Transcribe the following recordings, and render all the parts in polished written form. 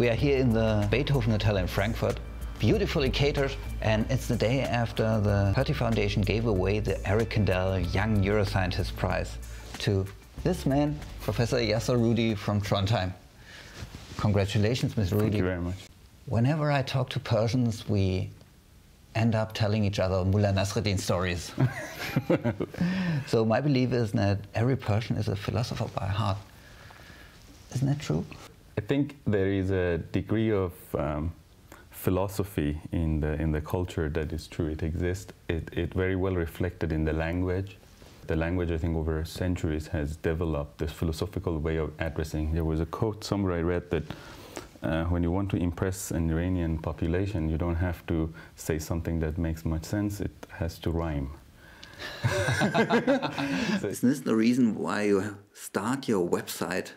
We are here in the Beethoven Hotel in Frankfurt, beautifully catered, and it's the day after the Hertie Foundation gave away the Eric Kandel Young Neuroscientist Prize to this man, Professor Yasser Roudi from Trondheim. Congratulations, Mr. Roudi. Thank you very much. Whenever I talk to Persians, we end up telling each other Mullah Nasreddin stories. So my belief is that every Persian is a philosopher by heart. Isn't that true? I think there is a degree of philosophy in the culture that is true. It exists. It very well reflected in the language. The language, I think, over centuries has developed this philosophical way of addressing. There was a quote somewhere I read that when you want to impress an Iranian population, you don't have to say something that makes much sense. It has to rhyme. Isn't this the reason why you start your website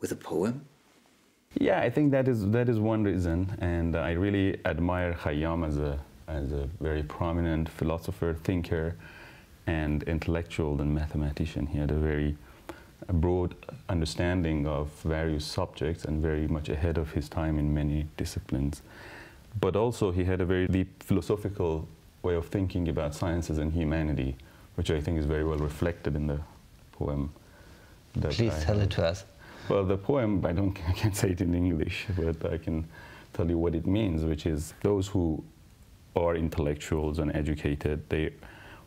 with a poem? Yeah, I think that is one reason, and I really admire Khayyam as a very prominent philosopher, thinker, and intellectual and mathematician. He had a very broad understanding of various subjects and very much ahead of his time in many disciplines. But also he had a very deep philosophical way of thinking about sciences and humanity, which I think is very well reflected in the poem. Please tell it to us. Well, the poem, I can't say it in English, but I can tell you what it means, which is those who are intellectuals and educated,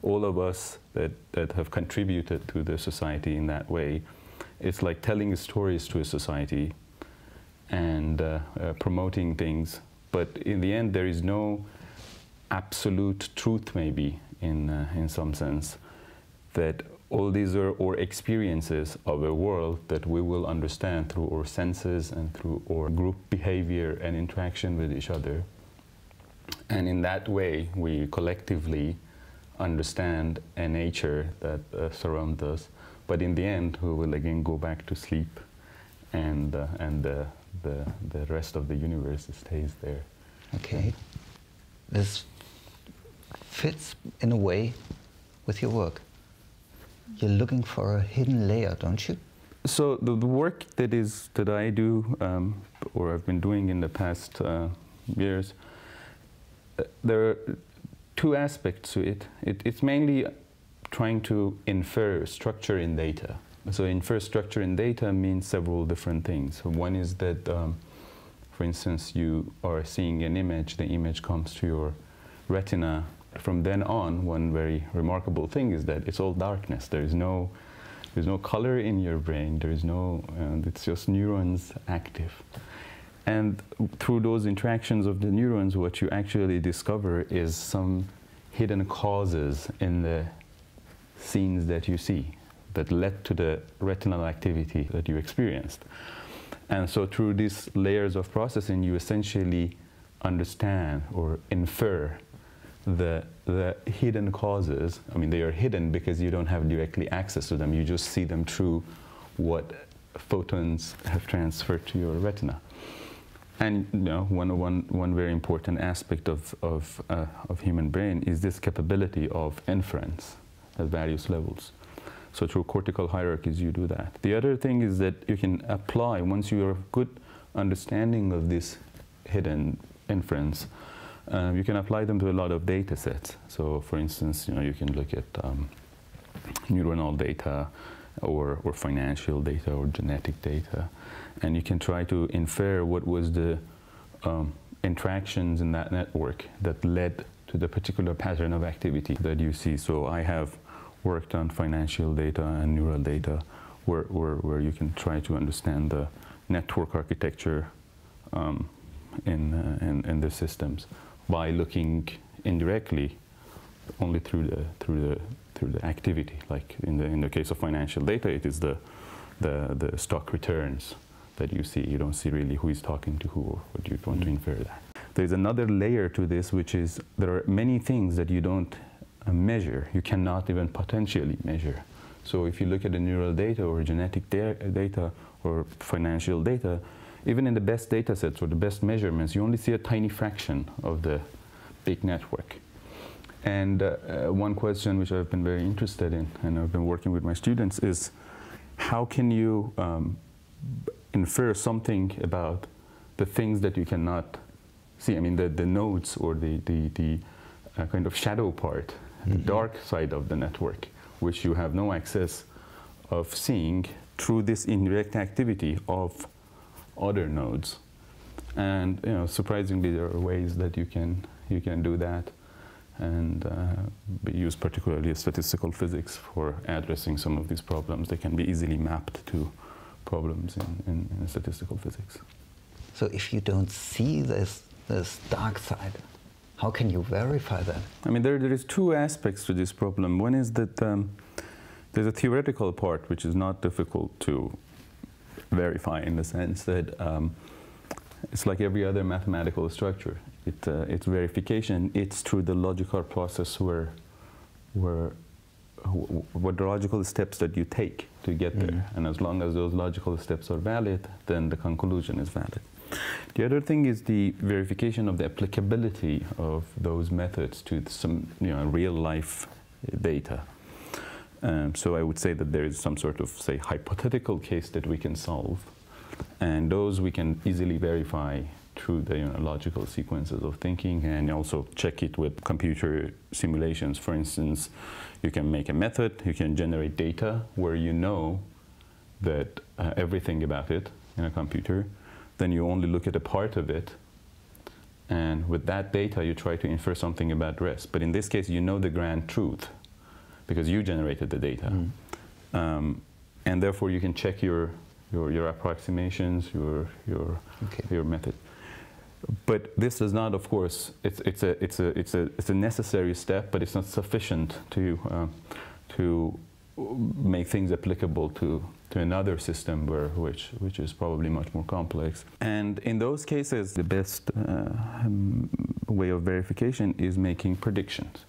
all of us that have contributed to the society in that way, it's like telling stories to a society and promoting things. But in the end, there is no absolute truth, maybe, in some sense, that all these are our experiences of a world that we will understand through our senses and through our group behavior and interaction with each other. And in that way, we collectively understand a nature that surrounds us. But in the end, we will again go back to sleep, and the rest of the universe stays there. Okay. This fits, in a way, with your work. You're looking for a hidden layer, don't you? So the work that I do, or I've been doing in the past years, there are two aspects to it. It's mainly trying to infer structure in data. So infer structure in data means several different things. So one is that, for instance, you are seeing an image, the image comes to your retina. From then on, one very remarkable thing is that it's all darkness. There's no color in your brain. It's just neurons active. And through those interactions of the neurons, what you actually discover is some hidden causes in the scenes that you see that led to the retinal activity that you experienced. And so through these layers of processing, you essentially understand or infer the hidden causes. I mean, they are hidden because you don't have directly access to them. You just see them through what photons have transferred to your retina. And you know, one very important aspect of human brain is this capability of inference at various levels. So through cortical hierarchies, you do that. The other thing is that you can apply, once you have good understanding of this hidden inference, you can apply them to a lot of data sets. So, for instance, you can look at neuronal data or financial data or genetic data, and you can try to infer what was the interactions in that network that led to the particular pattern of activity that you see. So I have worked on financial data and neural data where you can try to understand the network architecture in the systems, by looking indirectly only through the activity. Like in the case of financial data, it is the stock returns that you see. You don't see really who is talking to who or what you want to infer that. There's another layer to this, which is there are many things that you don't measure. You cannot even potentially measure. So if you look at the neural data or genetic data or financial data, even in the best data sets or the best measurements, you only see a tiny fraction of the big network. And one question which I've been very interested in, and I've been working with my students, is how can you infer something about the things that you cannot see. I mean, the nodes or the kind of shadow part, mm-hmm. the dark side of the network, which you have no access of seeing through this indirect activity of other nodes. And you know, surprisingly, there are ways that you can do that, and use particularly statistical physics for addressing some of these problems. They can be easily mapped to problems in statistical physics. So if you don't see this dark side, how can you verify that? I mean, there is two aspects to this problem. One is that there's a theoretical part which is not difficult to verify, in the sense that it's like every other mathematical structure. Its verification, it's through the logical process what the logical steps that you take to get mm-hmm. there. And as long as those logical steps are valid, then the conclusion is valid. The other thing is the verification of the applicability of those methods to some real-life data. So I would say that there is some sort of, say, hypothetical case that we can solve, and those we can easily verify through the logical sequences of thinking, and also check it with computer simulations. For instance, you can make a method, you can generate data where you know that everything about it in a computer, then you only look at a part of it, and with that data you try to infer something about the rest. But in this case, you know the grand truth because you generated the data. Mm. And therefore you can check your approximations, your method. But this is not, of course, it's a necessary step, but it's not sufficient to make things applicable to another system which is probably much more complex. And in those cases, the best way of verification is making predictions.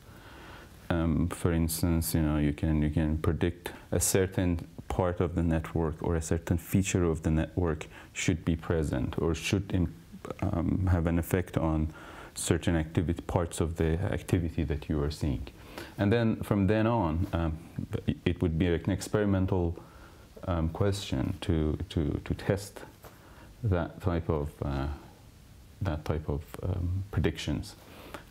For instance, you can predict a certain part of the network or a certain feature of the network should be present or should have an effect on certain parts of the activity that you are seeing. And then from then on, it would be an experimental question to test that type of predictions.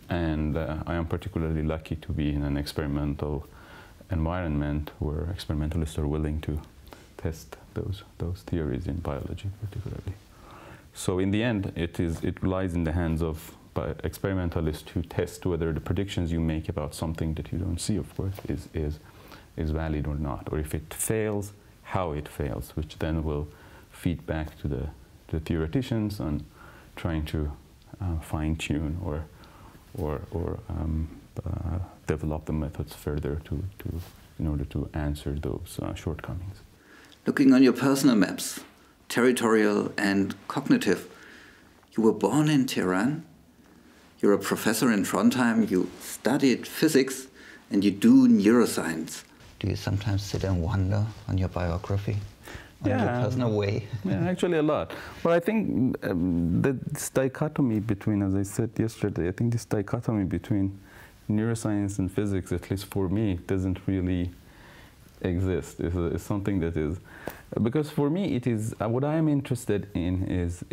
And I am particularly lucky to be in an experimental environment where experimentalists are willing to test those theories in biology, particularly. So in the end, it lies in the hands of experimentalists to test whether the predictions you make about something that you don't see, of course, is valid or not, or if it fails, how it fails, which then will feed back to the theoreticians on trying to fine-tune or develop the methods further in order to answer those shortcomings. Looking on your personal maps, territorial and cognitive, you were born in Tehran, you're a professor in Trondheim, you studied physics, and you do neuroscience. Do you sometimes sit and wonder on your biography, on your personal way? Yeah, actually a lot. Well, I think this dichotomy between, as I said yesterday, I think this dichotomy between neuroscience and physics, at least for me, doesn't really exist. It's something that is, because for me it is, what I am interested in is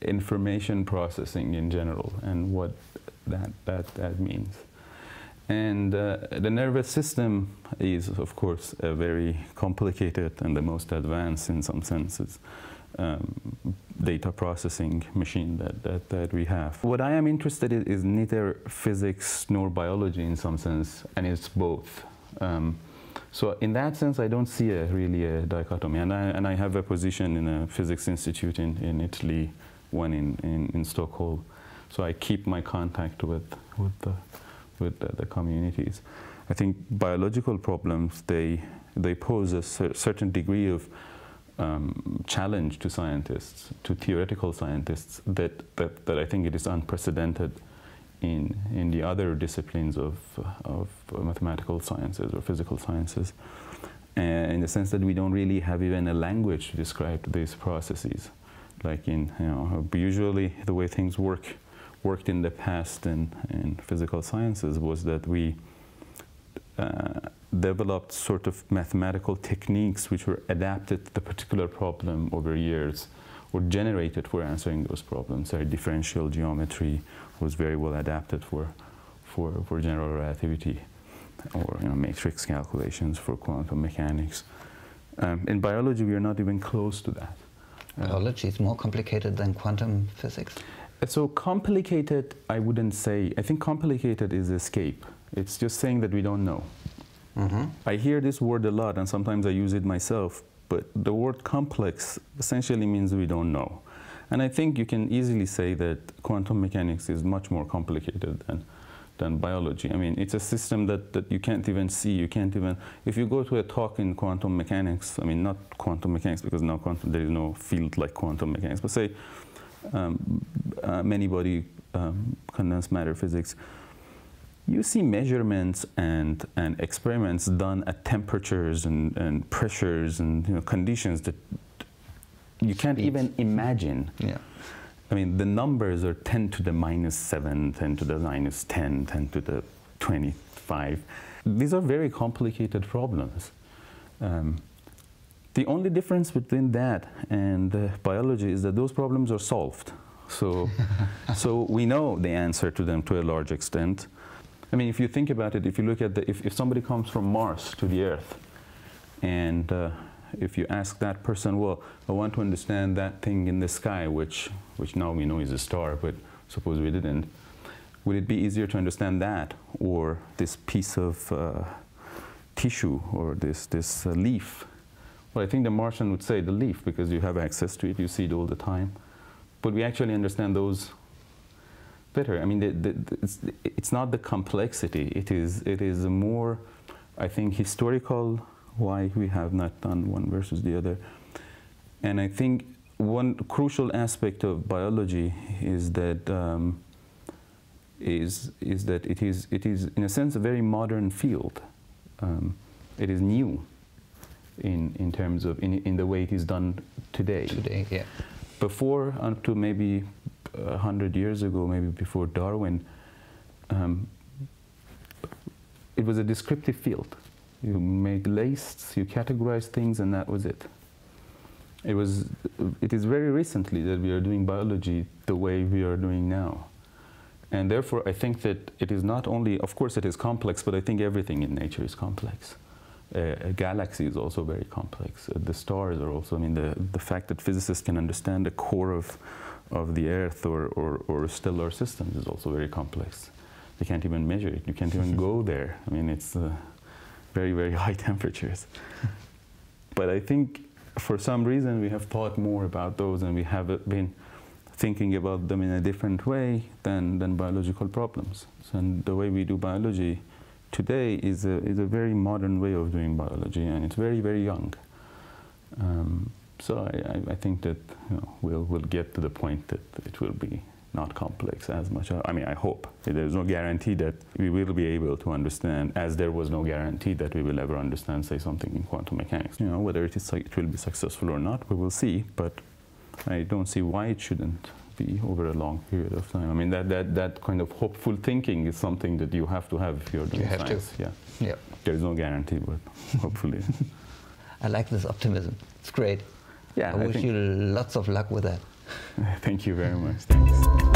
information processing in general, and what that means. And the nervous system is, of course, a very complicated and the most advanced, in some senses, data processing machine that we have. What I am interested in is neither physics nor biology, in some sense, and it's both. So in that sense, I don't see really a dichotomy. And I have a position in a physics institute in Italy, one in Stockholm. So I keep my contact with the communities. I think biological problems, they pose a certain degree of challenge to scientists, to theoretical scientists, that I think it is unprecedented in the other disciplines of mathematical sciences or physical sciences, in the sense that we don't really have even a language to describe these processes. Like usually the way things worked in the past in physical sciences was that we developed sort of mathematical techniques which were adapted to the particular problem over years, were generated for answering those problems. Our differential geometry was very well adapted for general relativity, or matrix calculations for quantum mechanics. In biology, we are not even close to that. Biology is more complicated than quantum physics? So complicated, I wouldn't say. I think complicated is escape. It's just saying that we don't know. Mm-hmm. I hear this word a lot, and sometimes I use it myself, but the word complex essentially means we don't know. And I think you can easily say that quantum mechanics is much more complicated than biology. I mean, it's a system that you can't even see, you can't even... If you go to a talk in quantum mechanics, I mean, not quantum mechanics, because now there is no field like quantum mechanics, but say many-body condensed matter physics, you see measurements and experiments done at temperatures and pressures and conditions that you can't even imagine. Yeah. I mean, the numbers are 10⁻⁷, 10⁻⁹, 10⁻²⁵. These are very complicated problems. The only difference between that and biology is that those problems are solved. So we know the answer to them to a large extent. I mean, if you think about it, if you look at if somebody comes from Mars to the Earth, and if you ask that person, well, I want to understand that thing in the sky, which now we know is a star, but suppose we didn't, would it be easier to understand that, or this piece of tissue, or this leaf? Well, I think the Martian would say the leaf, because you have access to it, you see it all the time. But we actually understand those better. I mean, it's not the complexity. It is more, I think, historical, why we have not done one versus the other. And I think one crucial aspect of biology is that it is in a sense a very modern field. It is new in terms of in the way it is done today. Today, yeah. Before, up to maybe 100 years ago, maybe before Darwin, it was a descriptive field. You made lists, you categorized things, and that was it. It is very recently that we are doing biology the way we are doing now. And therefore, I think that it is not only, of course it is complex, but I think everything in nature is complex. A galaxy is also very complex. The stars are also, I mean, the fact that physicists can understand the core of the Earth or stellar systems is also very complex. They can't even measure it. You can't even go there. I mean, it's very, very high temperatures. But I think for some reason we have thought more about those, and we have been thinking about them in a different way than biological problems. So, and the way we do biology today is a very modern way of doing biology, and it's very, very young. So I think that we'll get to the point that it will be not complex as much. I mean, I hope. There's no guarantee that we will be able to understand, as there was no guarantee that we will ever understand, say, something in quantum mechanics. You know, whether it will be successful or not, we will see, but I don't see why it shouldn't be over a long period of time. I mean, that kind of hopeful thinking is something that you have to have if you're doing science. You have to. Yeah. Yep. There's no guarantee, but hopefully. I like this optimism. It's great. Yeah, I wish you lots of luck with that. Thank you very much. Thanks.